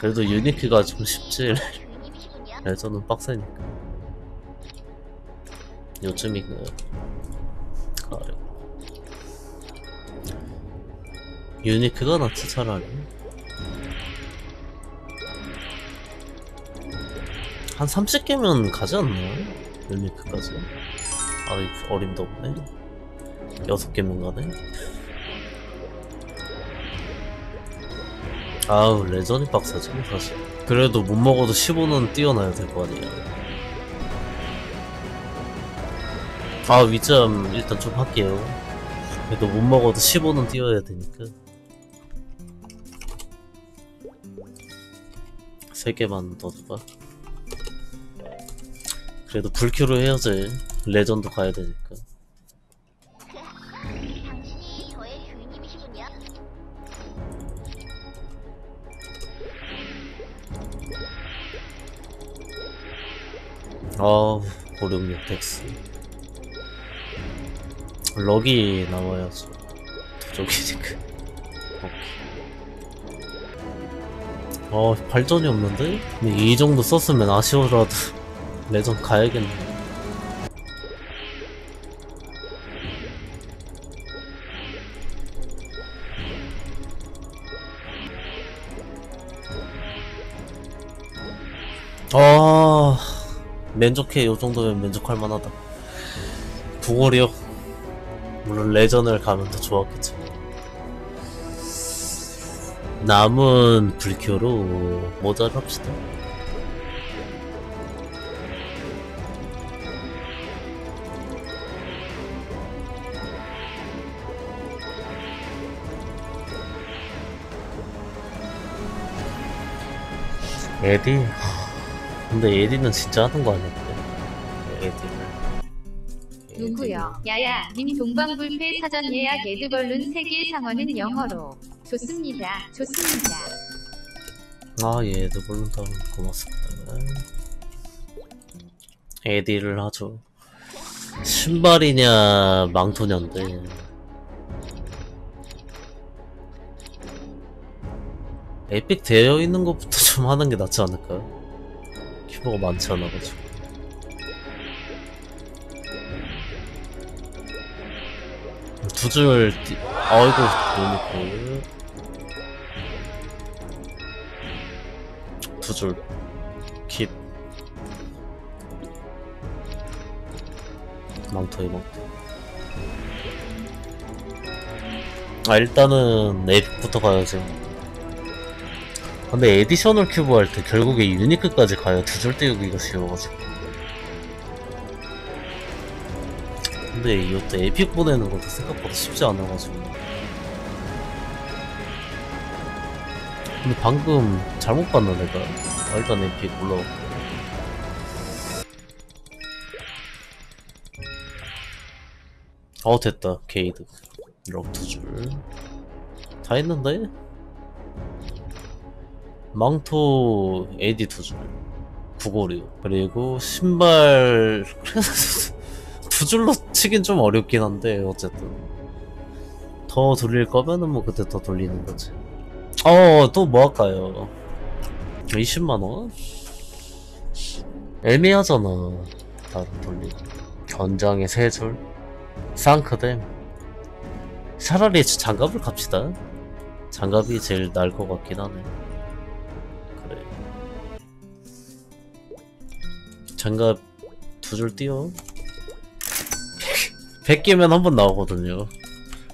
그래도 유니키가 좀 쉽지. 레전은 빡세니까. 요즘이 그래요. 유니크가 낫지 차라리. 한 30개면 가지 않나요? 유니크까지. 아이 어림도 없네. 6개면 가네. 아우 레전이 빡세지 사실. 그래도 못 먹어도 15는 뛰어나야 될 거 아니야. 아 위점 일단 좀 할게요. 그래도 못 먹어도 15는 뛰어야 되니까. 3개만 더 줘봐. 그래도 불큐로 해야지. 레전드 가야 되니까. 당신이 저의 교인님이시군요. 아우, 고룡력 덱스. 럭이 나와야지. 도적이니까. 오케이. 발전이 없는데? 근데 이 정도 썼으면 아쉬워라도 레전 가야겠네. 아, 만족해. 요 정도면 만족할 만하다. 부골이요? 물론 레전을 가면 더 좋았겠지만. 남은 불교로 모자를 합시다. 에디? 근데 에디는 진짜 하는 거 아니었대. 에디. 누구요? 야야, 님 동방불패 사전 예약 에드벌룬 3개 상어는 영어로. 좋습니다. 좋습니다. 아, 예, 에드벌룬 다운 고맙습니다. 에디를 하죠. 신발이냐, 망토냐인데. 에픽 되어 있는 것부터 좀 하는 게 낫지 않을까요? 키보가 많지 않아가지고. 두 줄, 아이고, 유니크. 두줄 킵. 망토에 망토. 아 일단은 에픽부터 가야지. 근데 에디셔널 큐브 할 때 결국에 유니크까지 가야 두줄 띄우기가 쉬워가지고. 근데 이것도 에픽 보내는 것도 생각보다 쉽지 않아가지고. 근데 방금 잘못 봤나 내가? 아, 일단 에픽 올라왔고. 어 됐다. 게이드 럭 2줄 다 했는데? 망토 에디 2줄 구골이요. 그리고 신발 2줄로 치긴 좀 어렵긴 한데 어쨌든 더 돌릴 거면은 뭐 그때 더 돌리는 거지. 또 뭐 할까요? 20만원? 애매하잖아. 다른 돌리고 견장의 3줄 쌍크댐. 차라리 장갑을 갑시다. 장갑이 제일 나을 것 같긴 하네. 그래 장갑 2줄 띄워. 100개면 한 번 나오거든요.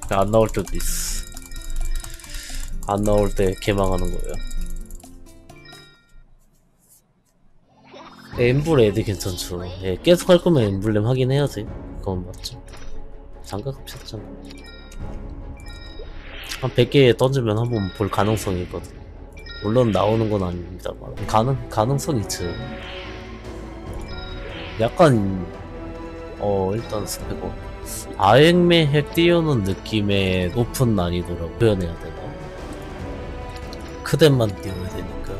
안 나올 때도 있어. 안 나올 때 개망하는 거예요. 엠블 애들 괜찮죠. 예, 계속 할 거면 엠블렘 하긴 해야지. 그건 맞죠. 장갑 합쳤잖아. 한 100개 던지면 한 번 볼 가능성이 있거든. 물론 나오는 건 아닙니다만 가능성 있지. 약간 일단 스펙어 아행매 핵 띄우는 느낌의 높은 난이도라고 표현해야 되나? 크댐만 띄워야 되니까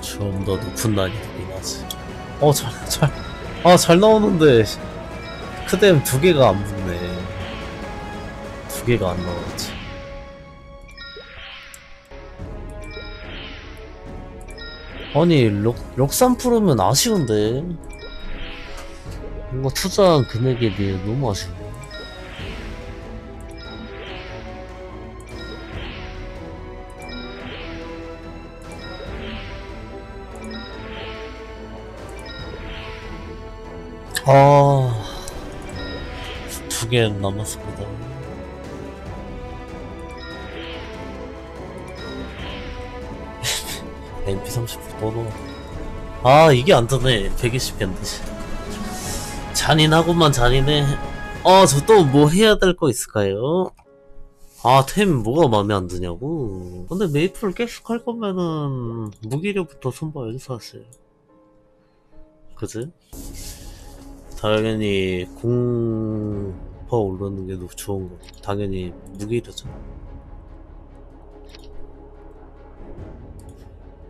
좀 더 높은 난이도긴 하지. 잘 나오는데 크댐 2개가 안 붙네. 2개가 안 나오지. 아니 럭산 프로면 아쉬운데 뭔가 투자한 금액에 비해 너무 아쉬워. 아... 2개 남았습니다. MP30 떠도... 아 이게 안되네. 120개 안되지. 잔인하구만 잔인해. 아 저 또 뭐 해야 될 거 있을까요? 아 템 뭐가 마음에 안 드냐고. 근데 메이플 계속 할 거면은 무기료부터 손봐야지 사실. 그지? 당연히 공파 올르는 게 너무 좋은 거. 당연히 무기료잖아.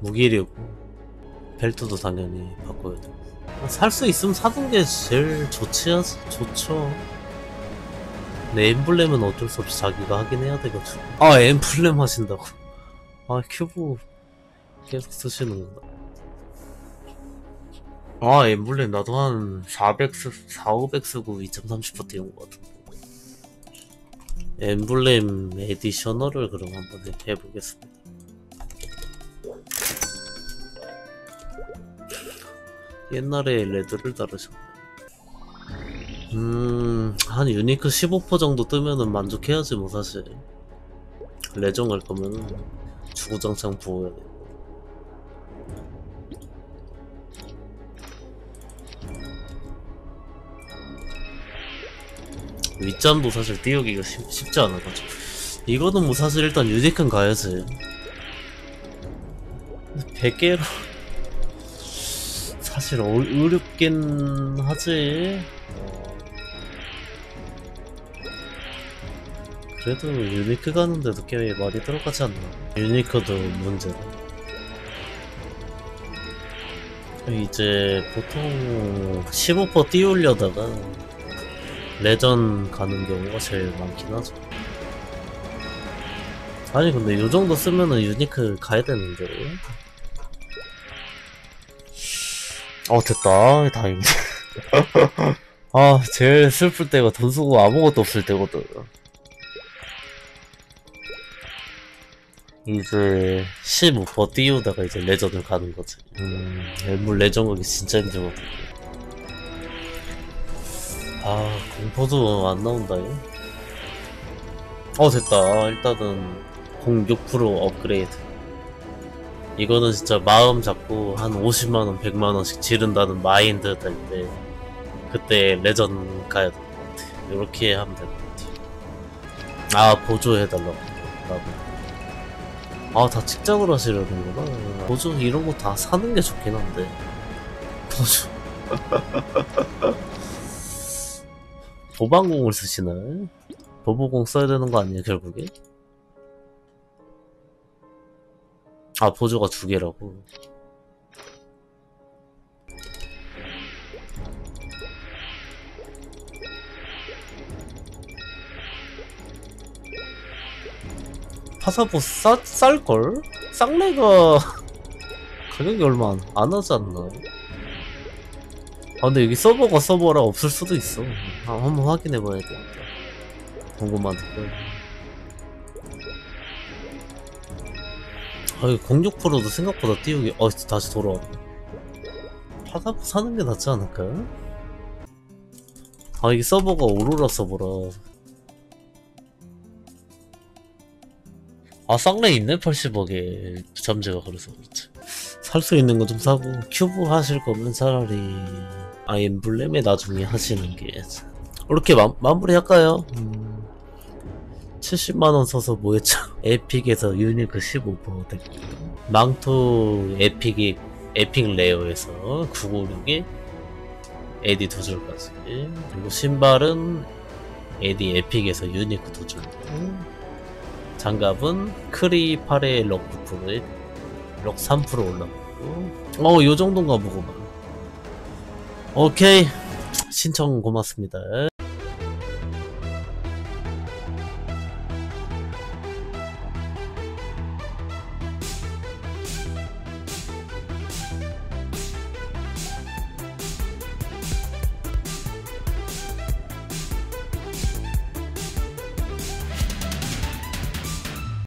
무기료고 벨트도 당연히 바꿔야 되고. 살 수 있으면 사둔 게 제일 좋죠. 근데 엠블렘은 어쩔 수 없이 자기가 하긴 해야 돼가지고. 아 엠블렘 하신다고? 아 큐브 계속 쓰시는구나. 아 엠블렘 나도 한 400, 500 쓰고 2.30% 이런 거 같은데. 엠블렘 에디셔널을 그럼 한번 해보겠습니다. 옛날에 레드를 다루셨네. 한 유니크 15% 정도 뜨면은 만족해야지 뭐 사실. 레종 할 거면 주구장창 부어야 돼. 윗잠도 사실 띄우기가 쉽지 않아가지고 이거는 뭐 사실 일단 유니크는 가야지. 100개로 사실 어렵긴 하지. 그래도 유니크 가는데도 꽤 많이 들어가지 않나. 유니크도 문제다. 이제 보통 15% 띄우려다가 레전 가는 경우가 제일 많긴 하죠. 아니 근데 요정도 쓰면은 유니크 가야되는데. 어 됐다 다행이다. 아 제일 슬플 때가 돈 쓰고 아무것도 없을 때거든. 이제 15% 띄우다가 이제 레전을 가는거지. 물 레전 가기 진짜 힘들거든. 아 공포도 안 나온다 이거. 어 됐다. 일단은 공 6% 업그레이드. 이거는 진짜 마음 잡고 한 50만원 100만원씩 지른다는 마인드 될 때 그때 레전 가야 될 것 같아. 요렇게 하면 될 것 같아. 아 보조해달라고. 아 다 직장으로 하시려는구나. 보조 이런거 다 사는게 좋긴 한데 보조. 도방공을 쓰시나요? 보보공 써야 되는 거 아니에요, 결국에? 아, 보조가 2개라고. 파사보스 쌀걸? 쌍레가 가격이 얼마 안 하지 않나? 아 근데 여기 서버가 서버라 없을 수도 있어. 아, 한번 확인해봐야 돼. 궁금하다. 아 이거 06%도 생각보다 띄우기. 아 다시 돌아왔네. 파사포 사는 게 낫지 않을까요? 아 이게 서버가 오로라 서버라. 아 쌍레 있네 80억에 부참제가. 그래서 그렇지. 살 수 있는 거 좀 사고 큐브 하실 거면 차라리 아 엠블렘에 나중에 하시는 게. 이렇게 마무리 할까요? 70만원 써서 뭐 했죠? 에픽에서 유니크 15% 됐고 망토 에픽 레어에서 956에 에디 2줄까지. 그리고 신발은 에디 에픽에서 유니크 2줄. 장갑은 크리 8에 럭 9%에 럭 3% 올라가고. 어 요정도인가 보구만. 오케이 신청 고맙습니다.